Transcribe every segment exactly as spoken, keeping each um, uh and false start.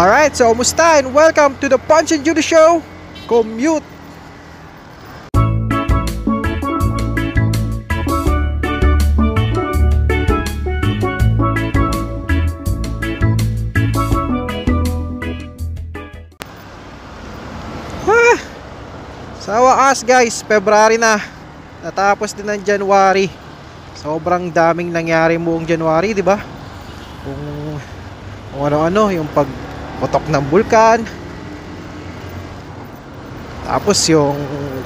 Alright, so musta and welcome to the Punch and Judy Show Commute. Ah, sa wakas guys, February na. Natapos din ang January. Sobrang daming nangyari buong January, di ba? Kung, kung ano-ano, yung pagputok ng bulkan. Tapos yung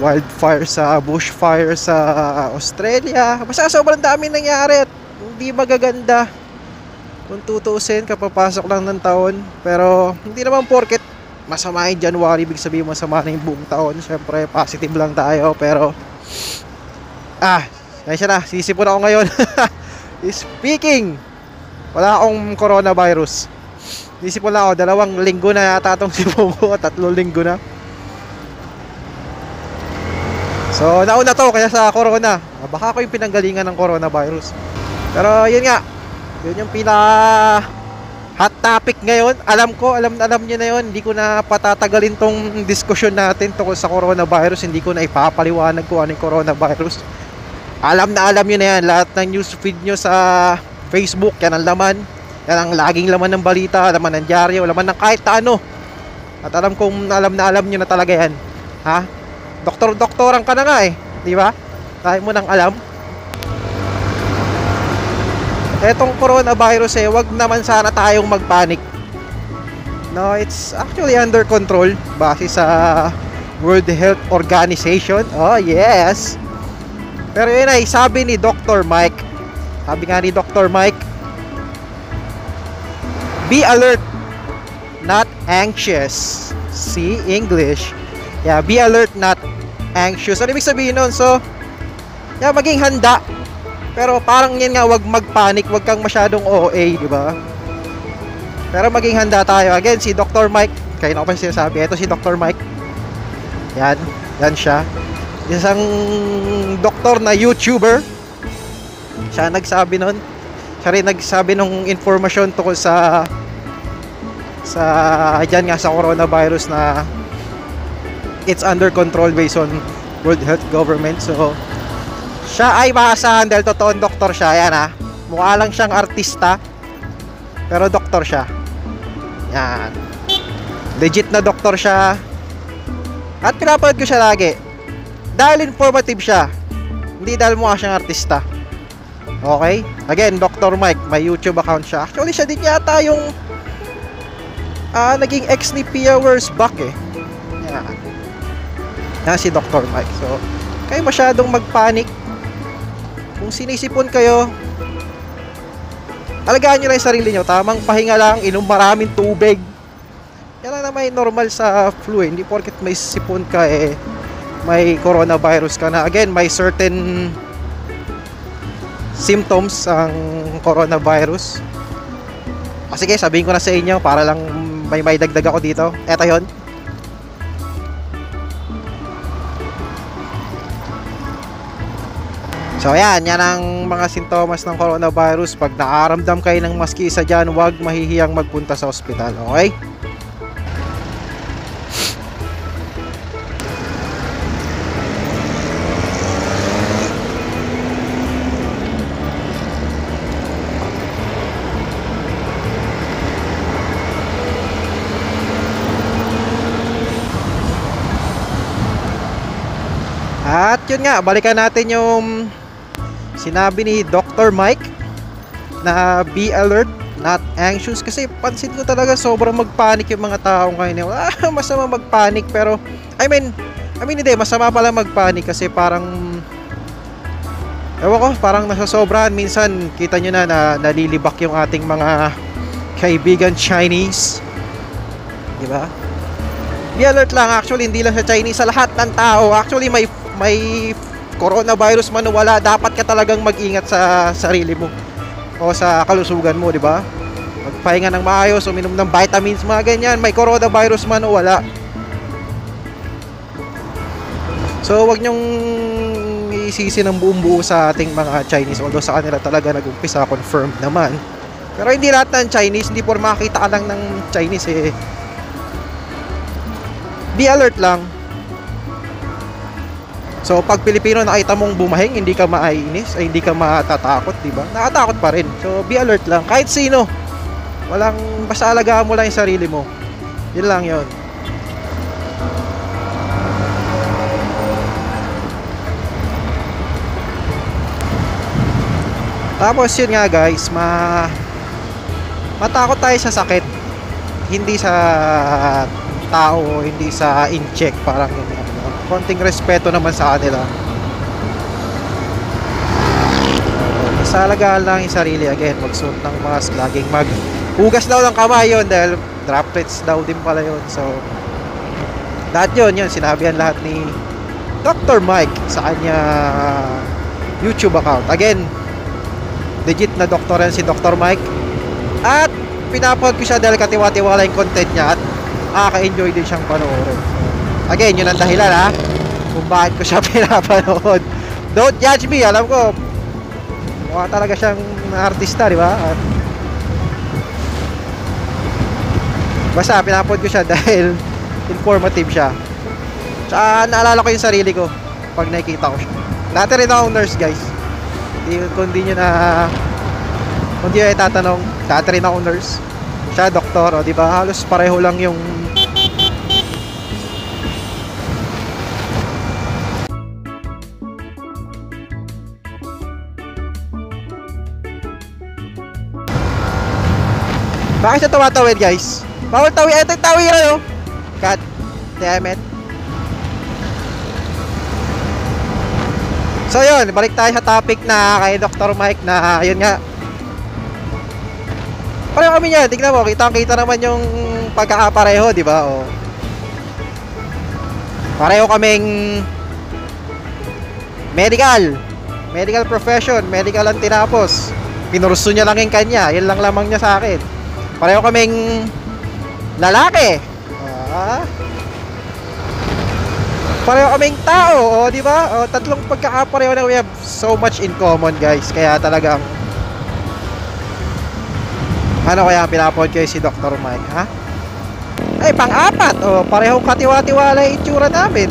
wildfire sa bushfire sa Australia. Basta sobrang daming nangyari at hindi magaganda kung tutuusin kapapasok lang ng taon. Pero hindi naman porket masama yung January, ibig sabihin masama na yung buong taon. Siyempre, positive lang tayo, pero ah, ay siya na, sisipon ako ngayon. Speaking, wala akong coronavirus. Sisipon na ako, dalawang linggo na yata itong sipon ko, tatlong linggo na. So, nauna to, kaya sa corona. Baka ako yung pinanggalingan ng coronavirus. Pero, yun nga, yun yung pinaka hot topic ngayon. Alam ko, alam na alam nyo na yun. Hindi ko na patatagalin tong diskusyon natin tungkol sa coronavirus. Hindi ko na ipapaliwanag kung ano yung coronavirus. Alam na alam nyo na yan, lahat ng news feed nyo sa Facebook, yan ang laman. Yan ang laging laman ng balita, laman ng dyaryo, laman ng kahit ano. At alam kong alam na alam nyo na talaga yan. Ha? Doktor-doktoran ka na nga eh, di ba? Tayo mo nang alam. Etong coronavirus eh, wag naman sana tayong magpanik. No, it's actually under control base sa World Health Organization. Oh, yes! Pero yun ay sabi ni Doctor Mike. Sabi nga ni Doctor Mike, be alert, not anxious. See English. Yeah, be alert, not anxious. Ano ibig sabihin nun? So, yeah, maging handa. Pero parang yun nga, wag magpanik, wag kang masyadong O A, di ba? Pero maging handa tayo. Again, si Doctor Mike, kayo na ko pa sinasabi. Ito si Doctor Mike. Yan, yan siya. Isang doktor na YouTuber. Siya nagsabi nun. Siya rin nagsabi nung information tungkol sa sa dyan nga sa coronavirus na it's under control based on World Health Government. So siya ay maasahan dahil totoong doktor siya. Ayan ha. Mukha lang siyang artista pero doktor siya. Yan. Legit na doktor siya. At pinapanood ko siya lagi. Dahil informative siya. Hindi dahil mukha siyang artista. Okay? Again, Doctor Mike. May YouTube account siya. Actually, siya din yata yung uh, naging ex ni Pia Wurtzbach eh. Yan. Yan si Doctor Mike. So, kayo masyadong magpanik. Kung sinisipon kayo, alagaan nyo lang yung sarili nyo. Tamang pahinga lang. Inom maraming tubig. Yan lang naman normal sa flu eh. Hindi porket may sipon ka eh may coronavirus ka na. Again, may certain symptoms ang coronavirus. O sige, sabihin ko na sa inyo para lang may may dagdag ako dito. Eto yun. So, ayan. Yan ang mga sintomas ng coronavirus. Pag nakaramdam kayo ng maski isa dyan, huwag mahihiyang magpunta sa ospital. Okay? At yun nga, balikan natin yung sinabi ni Doctor Mike na be alert, not anxious. Kasi pansin ko talaga sobrang magpanik yung mga taong ngayon. Ah, masama magpanik pero I mean, I mean hindi, masama pala magpanik kasi parang ewan ko, parang nasasobrahan. Minsan, kita nyo na, na nalilibak yung ating mga kaibigan Chinese. Diba? Be alert lang actually, hindi lang sa Chinese, sa lahat ng tao. Actually, may may coronavirus man o wala, dapat ka talagang mag-ingat sa sarili mo o sa kalusugan mo, di ba? Magpahinga ng maayos, uminom ng vitamins, mga ganyan, may coronavirus man o wala. So, wag nyong isisi ng buong buo sa ating mga Chinese, although sa kanila talaga nag-umpisa, confirmed naman. Pero hindi lahat ng Chinese, hindi po makakita ka lang ng Chinese eh. Be alert lang. So pag Pilipino nakita mong bumahing, hindi ka maiinis, ay hindi ka matatakot, di ba? Nakatakot pa rin. So be alert lang kahit sino. Walang, basta alagaan mo lang yung sarili mo. Yun lang yun. Tapos yun nga guys, ma matakot tayo sa sakit, hindi sa tao, hindi sa incheck, parang yun, ano. Konting respeto naman sa kanila. Basta alagaan lang yung sarili. Again, magsuot ng mask, laging mag hugas daw ng kamay yun, dahil droplets daw din pala yun. So lahat yun, yun sinabihan lahat ni Doctor Mike sa kanya YouTube account. Again, legit na doktor yan si Doctor Mike, at pinapanood ko siya dahil katiwa-tiwala yung content niya at nakaka-enjoy din siyang panoorin. Again, yun ang dahilan ha kung bakit ko siya pinapanood. Don't judge me, alam ko mukha talaga siyang artista, di ba? At basta pinapanood ko siya dahil informative siya, tsaka naalala ko yung sarili ko pag nakikita ko siya. Dati rin akong nurse guys, kundi nyo na kundi nyo itatanong, dati rin ako nurse, siya doktor, o diba halos pareho lang yung bakit siya tumatawid guys? Bawal tawid, eto yung tawid yun, god damn it. So yun, balik tayo sa topic na kay Doctor Mike na yun nga. Pareho kami niya, tignan mo, kitang-kita naman yung pagkakapareho, di ba? O, pareho kaming medical, medical profession, medical ang tinapos. Pinurso niya lang yung kanya, yun lang lamang niya sa akin. Pareho kaming lalaki. Ah. Pareho kaming tao, o, di ba? O, tatlong pagkakapareho na we have so much in common, guys. Kaya talagang ano kaya pinapod kayo si Doctor Mike, ha? Ay, pang-apat, o, parehong katiwa-tiwala yung itsura namin.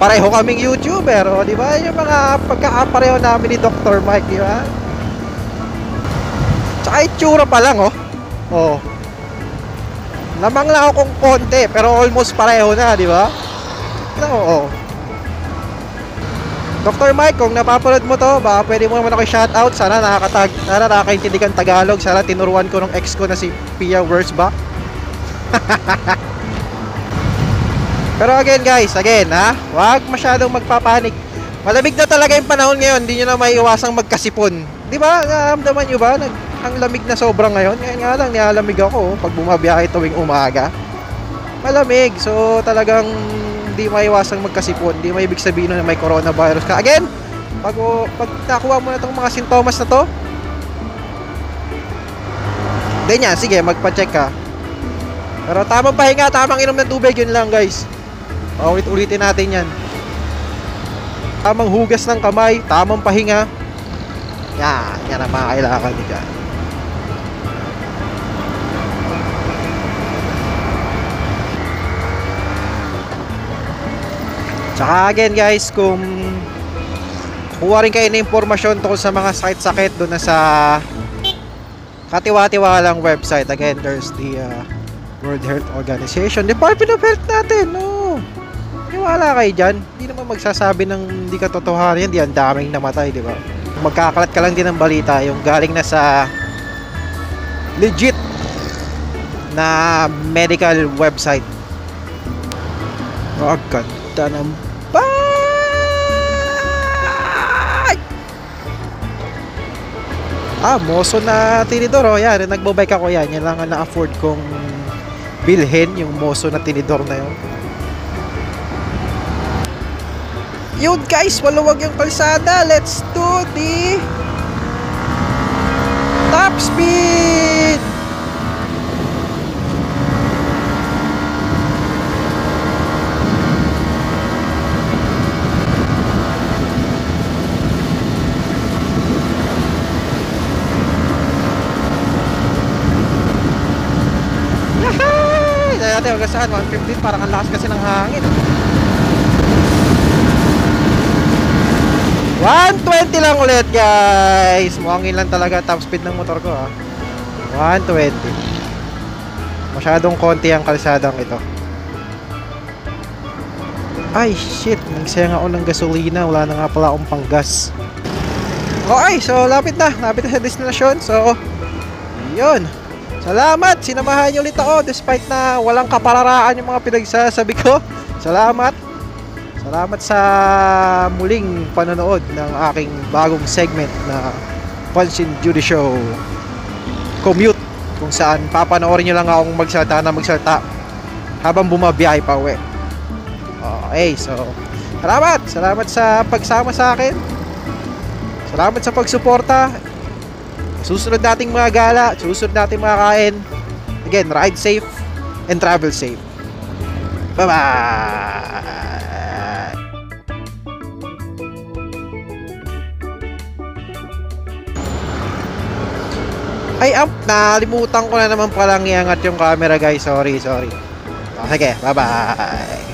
Pareho kaming YouTuber, o, di ba? Yung mga pagkakapareho namin ni Doctor Mike, di ba? Tsaka itsura pa lang, o. O. Lamang lang akong konti, pero almost pareho na, di ba? Oo. Doctor Mike, kung napapanood mo to, baka pwede mo naman ako shoutout. Sana nakakatag, sana nakakaintindi kang Tagalog. Sana tinuruan ko ng ex ko na si Pia Wurzbach. Pero again guys, again ha, huwag masyadong magpapanik. Malamig na talaga yung panahon ngayon, hindi nyo na maiiwasang magkasipon. Di ba? Naamdaman nyo ba? Nag, ang lamig na sobra ngayon. Ngayon nga lang, nilalamig ako pag bumabiyahe tuwing umaga. Malamig, so talagang hindi maiwasang magkasipon, hindi maibig sabihin na may coronavirus ka. Again, pag, pag nakuha mo na itong mga sintomas na to, then yan, sige, magpa-check ka. Pero tamang pahinga, tamang inom ng tubig, yun lang guys. Ulit-ulitin natin yan. Tamang hugas ng kamay, tamang pahinga. Yan, yan ang mga kailangan niya. Tsaka again guys, kung kuha rin kayo na impormasyon tungkol sa mga sakit-sakit doon na sa katiwa-tiwalang website. Again, there's the uh, World Health Organization, Department of Health natin, no? Iwala kayo dyan, hindi naman magsasabi ng hindi katotohanan, hindi ang daming namatay, di ba? Magkakalat ka lang din ng balita, yung galing na sa legit na medical website. Oh God. Tanam pa. Ah, moso na tinidor, oh, yan, nagbo-bike ako, yan, yan lang ang na-afford kong bilhin, yung moso na tinidor na yun. Yun guys, maluwag yung kalsada. Let's do the top speed. tayo hanggang saan, one fifteen, parang ang lakas kasi ng hangin. One twenty lang ulit guys, mukhang lang talaga top speed ng motor ko ah. one twenty, masyadong konti ang kalsadang ito. Ay shit, nagsayang ako ng gasolina, wala na nga pala akong panggas. Okay, so lapit na, lapit na sa destination. So yun, salamat, sinamahan niyo ulit ako despite na walang kapararaan yung mga pinagsasabi ko. Salamat. Salamat sa muling panonood ng aking bagong segment na Punch and Judy Show Commute, kung saan papanoorin niyo lang akong magsalta na magsalta habang bumabiyahe pa uwi. Okay, so salamat, salamat sa pagsama sa akin. Salamat sa pagsuporta. Susunod nating mga gala, susunod nating mga kain. Again, ride safe and travel safe. Bye-bye! Ay, up! Nalimutan ko na naman palang iangat yung camera guys. Sorry, sorry. Okay, bye-bye!